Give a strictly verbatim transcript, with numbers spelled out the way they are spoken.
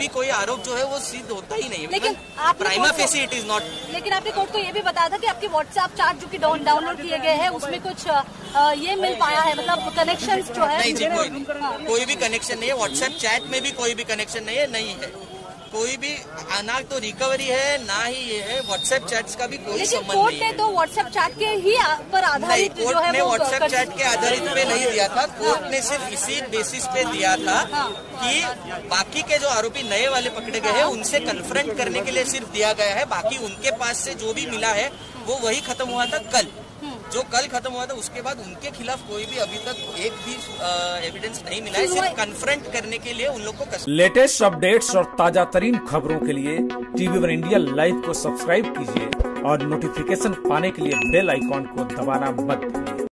अभी कोई आरोप जो है वो सिद्ध होता ही नहीं। लेकिन prima facie it is not. लेकिन आपने कोर्ट को ये भी बताया था कि आपके व्हाट्सएप चार्ट जो कि डाउनलोड किए गए हैं उसमें कुछ ये मिल पाया है, मतलब कनेक्शन जो है। नहीं जी, कोई कोई भी कनेक्शन नहीं है, व्हाट्सएप चैट में भी कोई भी कनेक्शन नहीं है, नहीं है कोई भी, ना तो रिकवरी है ना ही ये है, व्हाट्सएप चैट्स का भी कोई संबंध नहीं है। कोर्ट ने तो व्हाट्सएप चैट के ही पर आधारित जो है, कोर्ट ने व्हाट्सएप चैट के आधारित पे नहीं दिया था, कोर्ट ने सिर्फ इसी बेसिस पे दिया था कि बाकी के जो आरोपी नए वाले पकड़े गए हैं उनसे कन्फ्रंट करने के लिए सिर्फ दिया गया है, बाकी उनके पास से जो भी मिला है वो वही खत्म हुआ था कल, जो कल खत्म हुआ था। उसके बाद उनके खिलाफ कोई भी अभी तक एक भी एविडेंस नहीं मिला है, सिर्फ कन्फ्रंट करने के लिए उन लोगों को। लेटेस्ट अपडेट्स और ताजा तरीन खबरों के लिए टीवी वन इंडिया लाइव को सब्सक्राइब कीजिए और नोटिफिकेशन पाने के लिए बेल आइकॉन को दबाना मत भूलिए।